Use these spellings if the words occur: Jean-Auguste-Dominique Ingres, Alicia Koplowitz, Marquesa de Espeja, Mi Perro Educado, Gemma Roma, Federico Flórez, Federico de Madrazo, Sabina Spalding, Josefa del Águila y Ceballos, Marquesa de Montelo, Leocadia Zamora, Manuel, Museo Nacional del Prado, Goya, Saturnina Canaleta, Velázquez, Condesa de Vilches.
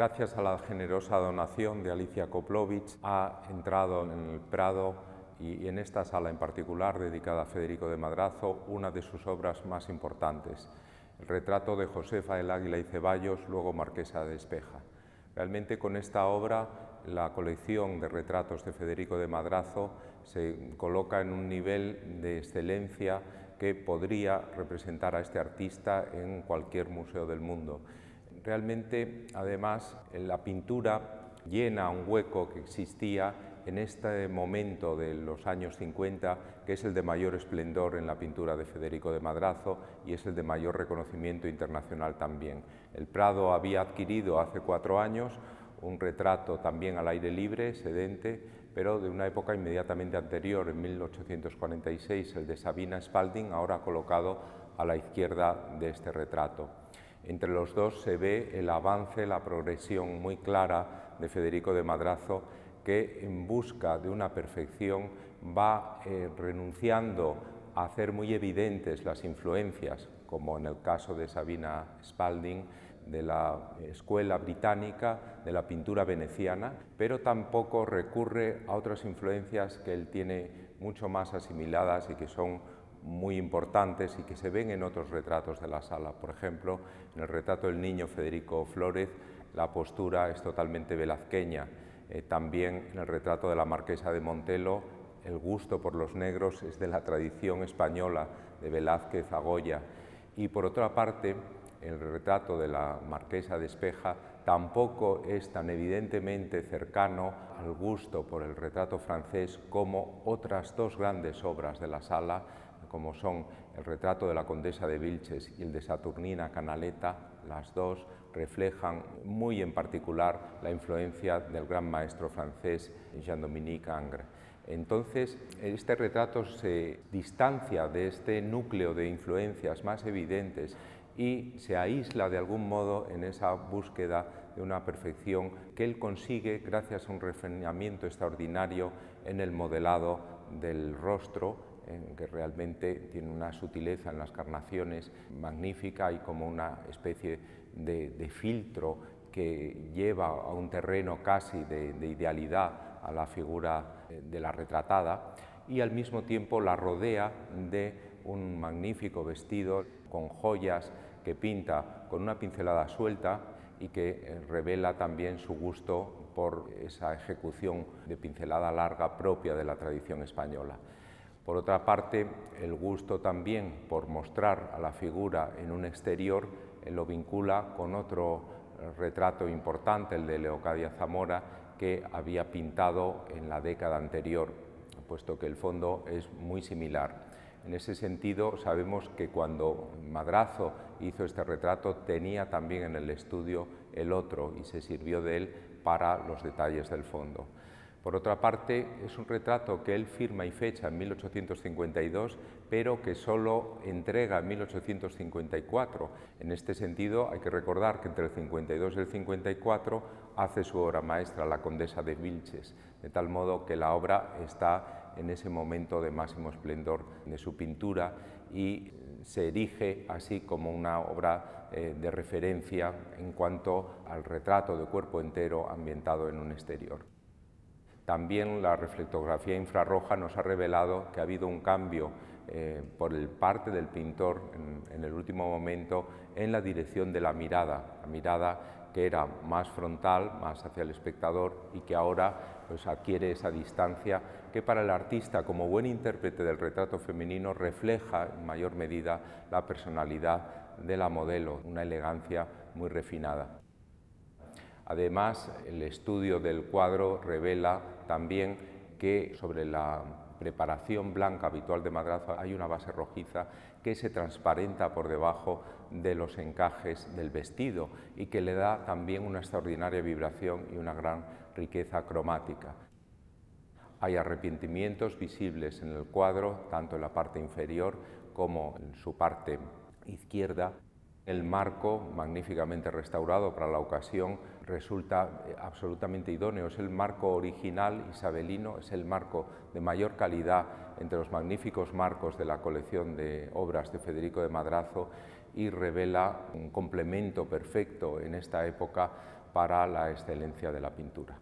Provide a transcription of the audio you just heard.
gracias a la generosa donación de Alicia Koplowitz, ha entrado en el Prado y en esta sala en particular, dedicada a Federico de Madrazo, una de sus obras más importantes, el retrato de Josefa del Águila y Ceballos, luego Marquesa de Espeja. Realmente con esta obra la colección de retratos de Federico de Madrazo se coloca en un nivel de excelencia que podría representar a este artista en cualquier museo del mundo. Realmente, además, la pintura llena un hueco que existía en este momento de los años 50, que es el de mayor esplendor en la pintura de Federico de Madrazo y es el de mayor reconocimiento internacional también. El Prado había adquirido hace 4 años un retrato también al aire libre, sedente, pero de una época inmediatamente anterior, en 1846, el de Sabina Spalding, ahora colocado a la izquierda de este retrato. Entre los dos se ve el avance, la progresión muy clara de Federico de Madrazo, que en busca de una perfección va renunciando a hacer muy evidentes las influencias, como en el caso de Sabina Spalding, de la escuela británica, de la pintura veneciana, pero tampoco recurre a otras influencias que él tiene mucho más asimiladas y que son muy importantes y que se ven en otros retratos de la sala. Por ejemplo, en el retrato del niño Federico Flórez, la postura es totalmente velazqueña. También en el retrato de la Marquesa de Montelo, el gusto por los negros es de la tradición española, de Velázquez a Goya. Y por otra parte, el retrato de la Marquesa de Espeja tampoco es tan evidentemente cercano al gusto por el retrato francés como otras dos grandes obras de la sala, como son el retrato de la Condesa de Vilches y el de Saturnina Canaleta. Las dos reflejan muy en particular la influencia del gran maestro francés Jean-Auguste-Dominique Ingres. Entonces, este retrato se distancia de este núcleo de influencias más evidentes y se aísla de algún modo en esa búsqueda de una perfección que él consigue gracias a un refinamiento extraordinario en el modelado del rostro, que realmente tiene una sutileza en las carnaciones magnífica y como una especie de filtro que lleva a un terreno casi de idealidad a la figura de la retratada y al mismo tiempo la rodea de un magnífico vestido con joyas que pinta con una pincelada suelta y que revela también su gusto por esa ejecución de pincelada larga propia de la tradición española. Por otra parte, el gusto también por mostrar a la figura en un exterior lo vincula con otro retrato importante, el de Leocadia Zamora, que había pintado en la década anterior, puesto que el fondo es muy similar. En ese sentido, sabemos que cuando Madrazo hizo este retrato tenía también en el estudio el otro y se sirvió de él para los detalles del fondo. Por otra parte, es un retrato que él firma y fecha en 1852, pero que solo entrega en 1854. En este sentido, hay que recordar que entre el 52 y el 54 hace su obra maestra, la Condesa de Vilches, de tal modo que la obra está en ese momento de máximo esplendor de su pintura y se erige así como una obra de referencia en cuanto al retrato de cuerpo entero ambientado en un exterior. También la reflectografía infrarroja nos ha revelado que ha habido un cambio por parte del pintor en el último momento en la dirección de la mirada que era más frontal, más hacia el espectador y que ahora pues, adquiere esa distancia que para el artista como buen intérprete del retrato femenino refleja en mayor medida la personalidad de la modelo, una elegancia muy refinada. Además, el estudio del cuadro revela también que sobre la preparación blanca habitual de Madrazo hay una base rojiza que se transparenta por debajo de los encajes del vestido y que le da también una extraordinaria vibración y una gran riqueza cromática. Hay arrepentimientos visibles en el cuadro, tanto en la parte inferior como en su parte izquierda. El marco, magníficamente restaurado para la ocasión, resulta absolutamente idóneo. Es el marco original isabelino, es el marco de mayor calidad entre los magníficos marcos de la colección de obras de Federico de Madrazo y revela un complemento perfecto en esta época para la excelencia de la pintura.